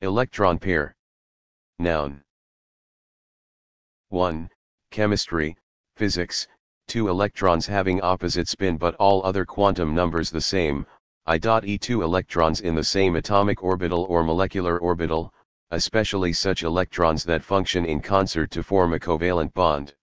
Electron pair. Noun. 1. Chemistry, physics, two electrons having opposite spin but all other quantum numbers the same, i.e. two electrons in the same atomic orbital or molecular orbital, especially such electrons that function in concert to form a covalent bond.